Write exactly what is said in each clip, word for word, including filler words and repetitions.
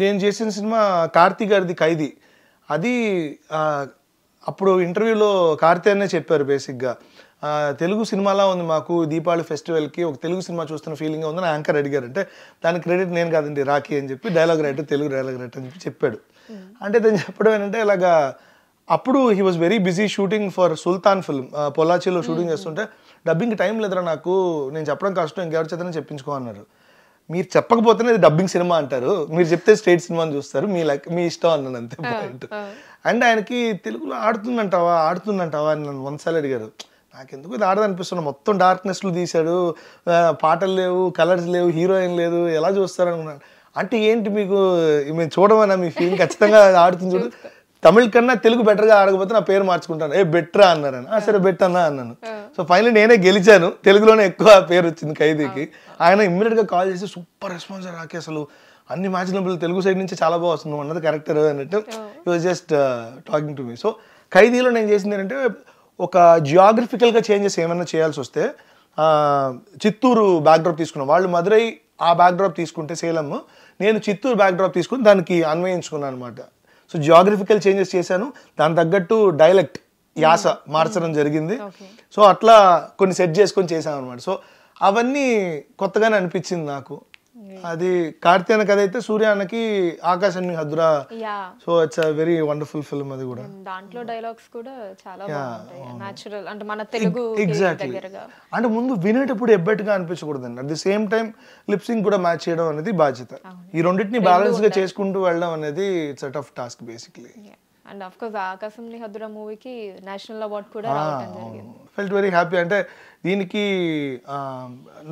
నేను చేసిన సినిమా కార్తీ గారిది ఖైదీ. అది అప్పుడు ఇంటర్వ్యూలో కార్తీ అనే చెప్పారు, బేసిక్గా తెలుగు సినిమాలా ఉంది మాకు, దీపావళి ఫెస్టివల్కి ఒక తెలుగు సినిమా చూస్తున్న ఫీలింగ్ ఉందని యాంకర్ అడిగారు. అంటే దాని క్రెడిట్ నేను కాదండి, రాఖీ అని చెప్పి dialogue writer, Telugu dialogue writer అని చెప్పి చెప్పాడు. అంటే దాన్ని చెప్పడం ఏంటంటే ఇలాగా అప్పుడు he was very busy shooting for Sultan film, పొలాచీలో షూటింగ్ చేస్తుంటే డబ్బింగ్కి టైం లేదురా నాకు, నేను చెప్పడం కష్టం, ఇంకెవరి చేతనే చెప్పించుకో అన్నారు. మీరు చెప్పకపోతేనే ఇది డబ్బింగ్ సినిమా అంటారు, మీరు చెప్తే స్టేట్ సినిమాని చూస్తారు, మీ లైక్ మీ ఇష్టం అన్నాను అంతే పాయింట్. అండ్ ఆయనకి తెలుగులో ఆడుతుందంటావా ఆడుతుందంటావా అని నన్ను వన్సార్లు అడిగారు. నాకెందుకు ఇది ఆడదు అనిపిస్తున్నా, మొత్తం డార్క్నెస్లు తీశాడు, పాటలు లేవు, కలర్స్ లేవు, హీరోయిన్ లేదు, ఎలా చూస్తారు అనుకున్నాను. అంటే ఏంటి మీకు మేము చూడమన్నా మీ ఫీలింగ్, ఖచ్చితంగా ఆడుతుంది చూడు, తమిళ కన్నా తెలుగు బెటర్గా ఆడకపోతే నా పేరు మార్చుకుంటాను, ఏ బెటరా అన్నారని, సరే బెట్ అన్నా అన్నాను. సో ఫైనల్ నేనే గెలిచాను, తెలుగులోనే ఎక్కువ పేరు వచ్చింది ఖైదీకి. ఆయన ఇమ్మీడియట్గా కాల్ చేసి సూపర్ రెస్పాన్స్ రాకే, అసలు అన్ని మ్యాచ్లు తెలుగు సైడ్ నుంచి చాలా బాగా వస్తుంది అన్నది క్యారెక్టర్ అన్నట్టు you was just talking to me. So ఖైదీలో నేను చేసింది ఏంటంటే ఒక జియోగ్రఫికల్గా చేంజెస్ ఏమైనా చేయాల్సి వస్తే చిత్తూరు బ్యాక్డ్రాప్ తీసుకున్నాం, వాళ్ళు మధురై ఆ బ్యాక్డ్రాప్ తీసుకుంటే సేలం, నేను చిత్తూరు బ్యాక్డ్రాప్ తీసుకుని దానికి అన్వయించుకున్నాను అనమాట. సో జియోగ్రఫికల్ చేంజెస్ చేశాను, దాని తగ్గట్టు డైలెక్ట్ యాస మార్చడం జరిగింది. సో అట్లా కొన్ని సెట్ చేసుకొని చేశాను అనమాట. సో అవన్నీ కొత్తగానే అనిపించింది నాకు. అది కార్తీ అన్న కథ అయితే సూర్య అన్నకి ఆకాశాన్ని హద్దురా, so it's a very wonderful film. అది కూడా దాంట్లో డైలాగ్స్ కూడా చాలా బాగుంటాయి, నేచురల్ అంటే మన తెలుగు ఎగ్జాక్ట్లీ. అంటే ముందు వినేటప్పుడు ఎబ్బెట్టుగా అనిపించకూడదండి, at the same time lip sync కూడా మ్యాచ్ చేయడం అనేది బాధ్యత. ఈ రెండింటిని బ్యాలెన్స్ గా చేసుకుంటూ వెళ్ళడం అనేది it's a tough task basically. And of course ఆకాశంని హద్దురా మూవీకి నేషనల్ అవార్డు కూడా రావడం జరిగింది. Felt very happy. అంటే దీనికి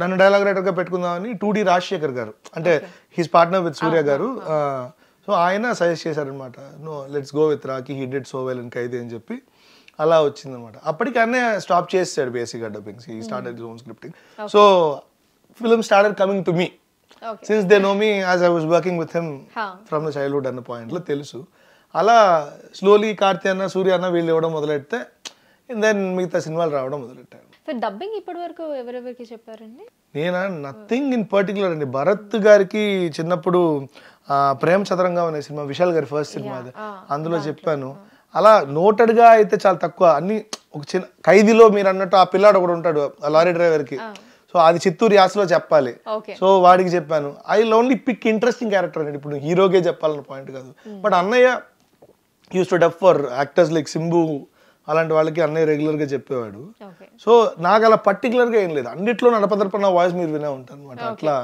నన్ను డైలాగ్ రైటర్గా పెట్టుకుందామని టూడి రాజశేఖర్ గారు, అంటే హిస్ పార్ట్నర్ విత్ సూర్య గారు, సో ఆయన సజెస్ట్ చేశారనమాట, no let's go with Rakhi, he did so well in ఖైదీ అని చెప్పి అలా వచ్చిందనమాట. అప్పటికి అన్నే స్టాప్ చేసాడు బేసిక్గా dubbing, he started his own scripting. So film started coming to me since they know me as I was working with him from the childhood అన్న పాయింట్లో తెలుసు. అలా స్లోలీ కార్తీ అన్న సూర్య అన్న వీళ్ళు ఇవ్వడం మొదలెడితే దెన్ మిగతా సినిమాలు రావడం మొదలెట్టాను. డబ్బింగ్ ఇప్పటి వరకు ఎవరెవరికి చెప్పారండి? నేనా నథింగ్ ఇన్ పర్టికులర్ అండి. భరత్ గారికి చిన్నప్పుడు ప్రేమ్ చదరంగా అనే సినిమా, విశాల్ గారి ఫస్ట్ సినిమా, అందులో చెప్పాను. అలా నోటెడ్గా అయితే చాలా తక్కువ. అన్ని ఒక చిన్న ఖైదీలో మీరు అన్నట్టు ఆ పిల్లాడు ఒకడు ఉంటాడు ఆ లారీ డ్రైవర్కి, సో అది చిత్తూరు యాసలో చెప్పాలి, సో వాడికి చెప్పాను. I only pick interesting character అండి, ఇప్పుడు హీరోకే చెప్పాలన్న పాయింట్ కాదు. బట్ అన్నయ్య use to dub for actors like Simbu, అలాంటి వాళ్ళకి అన్నయ్య రెగ్యులర్గా చెప్పేవాడు. సో నాకు అలా పర్టికులర్గా ఏం లేదు, అన్నిట్లో నడపదర్ప నా వాయిస్ మీరు వినే ఉంటాను అనమాట. అట్లా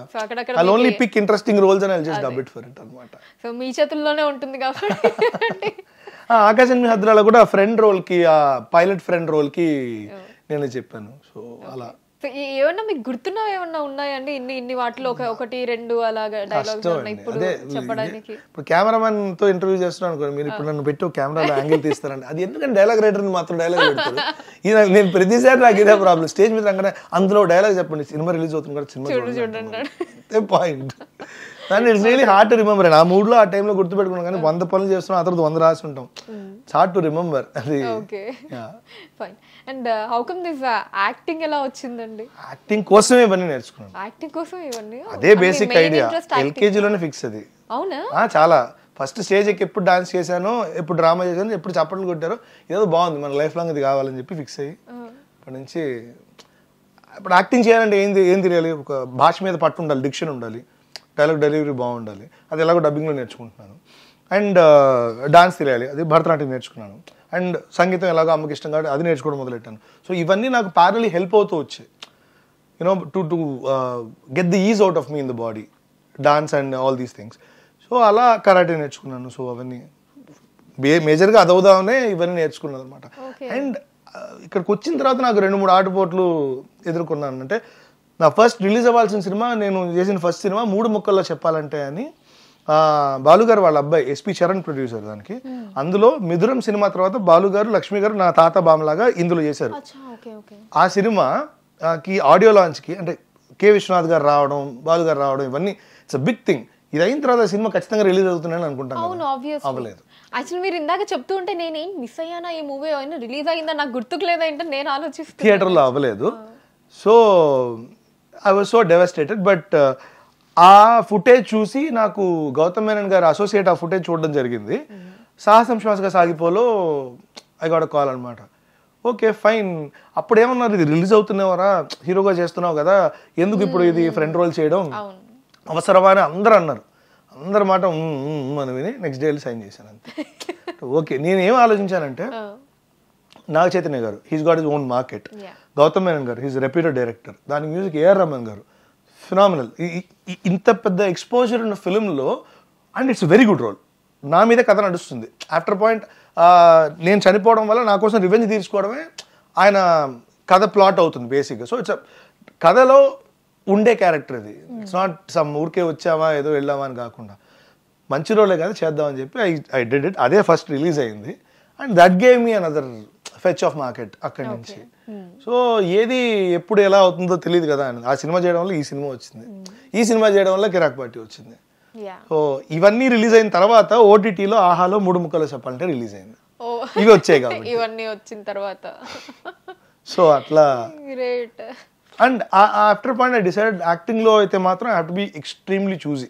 I only pick interesting roles and I'll just dub it for it అన్నమాట. సో మీ చేతుల్లోనే ఉంటుంది కాబట్టి. ఆకాశన్ హద్రాలో కూడా ఫ్రెండ్ రోల్కి, ఆ పైలట్ ఫ్రెండ్ రోల్కి నేనే చెప్పాను. సో అలా ఏమన్నా మీకు గుర్తున్నా ఏమన్నా ఉన్నాయండి? ఇన్ని ఇన్ని వాటిలో ఒకటి రెండు అలాగా డైలాగ్స్ ఉన్నాయి ఇప్పుడు చెప్పడానికి. ఇప్పుడు కెమెరామెన్ తో ఇంటర్వ్యూ చేస్తున్నాను అనుకోండి, మీరు ఇప్పుడు నన్ను పెట్టి కెమెరాలో యాంగిల్ తీస్తారండి, అది ఎందుకంటే డైలాగ్ రైటర్ మాత్రం డైలాగ్ పెడతారు. ఇది నేను ప్రతిసారి నాకు ఇదే ప్రాబ్లం, స్టేజ్ మీద రాగానే అందులో డైలాగ్ చెప్పండి, సినిమా రిలీజ్ అవుతుంది కూడా సినిమా చూడండి point. And it's really hard to remember అండి. ఆ మూడ్లో ఆ టైంలో గుర్తుపెట్టుకున్నాం, కానీ వంద పనులు చేస్తున్నాం, ఆ తర్వాత వంద రాసి ఉంటాం, ఇట్స్ హార్డ్ టు రిమెంబర్ అది. Okay fine. And how come this acting ఎలా వచ్చిందండి? యాక్టింగ్ కోసమే ఇవన్నీ నేర్చుకున్నాను, యాక్టింగ్ కోసమే ఇవన్నీ, అదే బేసిక్ ఐడియా. ఎల్కేజీలోనే ఫిక్స్ అది. అవునా? చాలా ఫస్ట్ స్టేజ్కి ఎప్పుడు డాన్స్ చేశాను, ఎప్పుడు డ్రామా చేశాను, ఎప్పుడు చప్పట్లు కొట్టారు, ఏదో బాగుంది మన లైఫ్ లాంగ్ ఇది కావాలని చెప్పి ఫిక్స్ అయ్యి అప్పటి నుంచి. ఇప్పుడు యాక్టింగ్ చేయాలంటే ఏంది ఏం తెలియాలి, ఒక భాష మీద పట్టు ఉండాలి, డిక్షన్ ఉండాలి, డైలాగ్ డెలివరీ బాగుండాలి, అది ఎలాగో డబ్బింగ్లో నేర్చుకుంటున్నాను. అండ్ డాన్స్ తెలియాలి, అది భరతనాట్యం నేర్చుకున్నాను. అండ్ సంగీతం ఎలాగో అమ్మకి ఇష్టం కాబట్టి అది నేర్చుకోవడం మొదలెట్టాను. సో ఇవన్నీ నాకు ప్యారలీ హెల్ప్ అవుతూ వచ్చాయి, you know to to get the ease out of me in the body, dance and all these things. So అలా కరాటే నేర్చుకున్నాను. సో అవన్నీ మేజర్గా అదవుదామనే ఇవన్నీ నేర్చుకున్నాను అనమాట. అండ్ ఇక్కడికి వచ్చిన తర్వాత నాకు రెండు మూడు ఆటపోట్లు ఎదుర్కొన్నాను. అంటే నా ఫస్ట్ రిలీజ్ అవ్వాల్సిన సినిమా, నేను చేసిన ఫస్ట్ సినిమా మూడు ముక్కల్లో చెప్పాలంటే అని, బాలుగారు వాళ్ళ అబ్బాయి ఎస్పీ చరణ్ ప్రొడ్యూసర్ దానికి. అందులో మిథురం సినిమా తర్వాత బాలుగారు లక్ష్మి గారు నా తాత బామలాగా ఇందులో చేశారు. ఆ సినిమాకి ఆడియో లాంచ్కి అంటే కె విశ్వనాథ్ గారు రావడం, బాలుగారు రావడం, ఇవన్నీ ఇట్స్ అ బిగ్ థింగ్. ఇది అయిన తర్వాత సినిమా ఖచ్చితంగా రిలీజ్ అవుతున్నాయని అనుకుంటాను, అవ్వలేదు. యాక్చువల్లీ మీరు ఇందాక చెప్తూ ఉంటే నేనేం మిస్ అయ్యానా, ఈ మూవీ అయినా రిలీజ్ అయిందా, నాకు గుర్తుకు లేదా ఏంటో నేను ఆలోచిస్తాను. థియేటర్లో అవ్వలేదు. So I was so devastated. But ఆ ఫుటేజ్ చూసి నాకు గౌతమ్ మేనన్ గారు అసోసియేట్ ఆ ఫుటేజ్ చూడడం జరిగింది. సాహసం శ్వాసగా సాగిపోలో ఐ గాట్ కాల్ అనమాట. ఓకే ఫైన్, అప్పుడేమన్నారు, ఇది రిలీజ్ అవుతున్నావరా, హీరోగా చేస్తున్నావు కదా, ఎందుకు ఇప్పుడు ఇది ఫ్రెండ్ రోల్ చేయడం అవసరమా అని అందరూ అన్నారు. అందరి మాట అని విని నెక్స్ట్ డే సైన్ చేశాను అంతే. ఓకే, నేనేం ఆలోచించానంటే, Naga Chaitanya garu he's got his own market, Gautham Menon garu he's reputed director, దాని music AR Rahman garu phenomenal. ఇంత పెద్ద ఎక్స్పోజర్ ఉన్న ఫిలింలో and it's very good role, నా మీదే కథ నడుస్తుంది. ఆఫ్టర్ పాయింట్ నేను చనిపోవడం వల్ల నా కోసం రివెంజ్ తీర్చుకోవడమే ఆయన కథ ప్లాట్ అవుతుంది బేసిక్గా. సో ఇట్స్ కథలో ఉండే క్యారెక్టర్ ఇది, ఇట్స్ నాట్ సమ్ ఊరికే వచ్చావా ఏదో వెళ్ళావా అని కాకుండా మంచి రోలే కదా చేద్దామని చెప్పి ఐ ఐ డిడ్ ఇట్. అదే ఫస్ట్ రిలీజ్ అయింది and that gave me another fetch of market అక్కడి నుంచి. సో ఏది ఎప్పుడు ఎలా అవుతుందో తెలియదు కదా అని ఆ సినిమా చేయడం వల్ల ఈ సినిమా వచ్చింది, ఈ సినిమా చేయడం వల్ల కిరాక్ పార్టీ వచ్చింది. సో ఇవన్నీ రిలీజ్ అయిన తర్వాత ఓటీటీలో ఆహాలో మూడు ముక్కలు చెప్పాలంటే రిలీజ్ అయింది, ఇవి వచ్చాయి కాబట్టి ఇవన్నీ వచ్చిన తర్వాత. సో అట్లా great. And after point I decided యాక్టింగ్లో అయితే మాత్రం I have to be extremely choosy.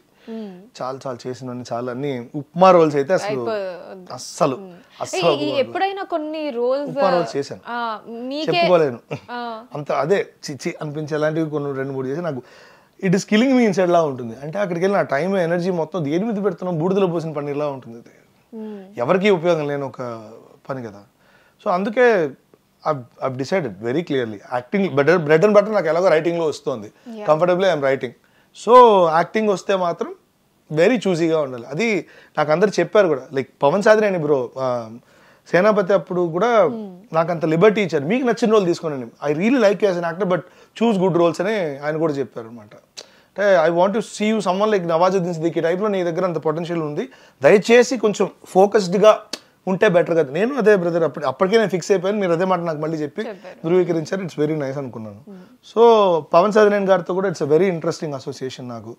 చాలా చాలా చేసినవన్నీ చాలా అన్ని ఉప్మా రోల్స్ అయితే అసలు అస్సలు అస్సలు ఎప్పుడైనా కొన్ని రోల్స్ ఉప్మా రోల్స్ చేశాను చెప్పుకోలేను అంత, అదే చిచ్చి అనిపించే అలాంటివి కొన్ని రెండు మూడు చేసి నాకు it is killing me inside లా ఉంటుంది. అంటే అక్కడికి వెళ్ళిన టైం ఎనర్జీ మొత్తం దేని మీద పెడుతున్నాం, బూడిదలో పోసిన పనిలా ఉంటుంది, ఎవరికి ఉపయోగం లేని ఒక పని కదా. సో అందుకే I decided very clearly acting better bread and butter నాకు ఎలాగో రైటింగ్లో వస్తుంది comfortable I'm writing. So acting వస్తే మాత్రం వెరీ చూజీగా ఉండాలి. అది నాకు అందరు చెప్పారు కూడా, లైక్ పవన్ సాధనే అని బ్రో సేనాపతి అప్పుడు కూడా నాకు అంత లిబర్టీ ఇచ్చారు, మీకు నచ్చిన రోల్ తీసుకోనండి, I really like you as an actor but choose good roles అని ఆయన కూడా చెప్పారు అనమాట. అంటే I want to see you someone like Nawazuddin Siddiqui టైప్లో, నీ దగ్గర అంత పొటెన్షియల్ ఉంది, దయచేసి కొంచెం ఫోకస్డ్గా ఉంటే బెటర్ కదా. నేను అదే బ్రదర్ అప్పటి అప్పటికే నేను ఫిక్స్ అయిపోయాను, మీరు అదే మాట నాకు మళ్ళీ చెప్పి ధృవీకరించారు, ఇట్స్ వెరీ నైస్ అనుకున్నాను. సో పవన్ సాధనేన్ గారితో కూడా it's a very interesting association. నాకు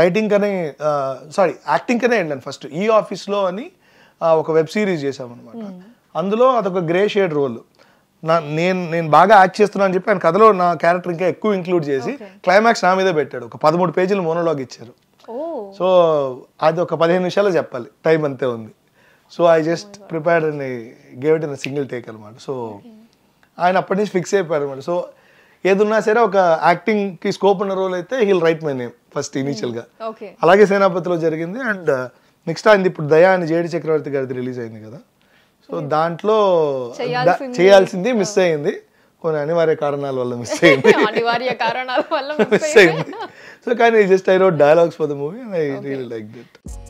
రైటింగ్ కనే సారీ యాక్టింగ్ కనే వెళ్ళాను ఫస్ట్. ఈ ఆఫీస్లో అని ఒక వెబ్ సిరీస్ చేశామన్నమాట, అందులో అదొక గ్రే షేడ్ రోల్, నా నేను నేను బాగా యాక్ట్ చేస్తున్నాను అని చెప్పి ఆయన కథలో నా క్యారెక్టర్ ఇంకా ఎక్కువ ఇంక్లూడ్ చేసి క్లైమాక్స్ నా మీదే పెట్టాడు. ఒక పదమూడు పేజీలు మోనోలాగ్ ఇచ్చారు, సో అది ఒక పదిహేను నిమిషాలు చెప్పాలి, టైం అంతే ఉంది. సో ఐ జస్ట్ ప్రిపేర్డ్ అని gave it in single take అనమాట. సో ఆయన అప్పటి నుంచి ఫిక్స్ అయిపోయారు అనమాట. సో ఏదున్నా సరే ఒక యాక్టింగ్కి స్కోప్ ఉన్న రోల్ అయితే he'll write my name first ఇనీషియల్గా, అలాగే సేనాపతిలో జరిగింది. అండ్ నెక్స్ట్ ఆయనది ఇప్పుడు దయా అని జేడి చక్రవర్తి గారిది రిలీజ్ అయింది కదా, సో దాంట్లో చేయాల్సింది మిస్ అయింది, కొన్ని అనివార్య కారణాల వల్ల మిస్ అయింది అనివార్య కారణాల వల్ల మిస్ అయింది. సో కానీ just I wrote dialogues for the movie and I really like that.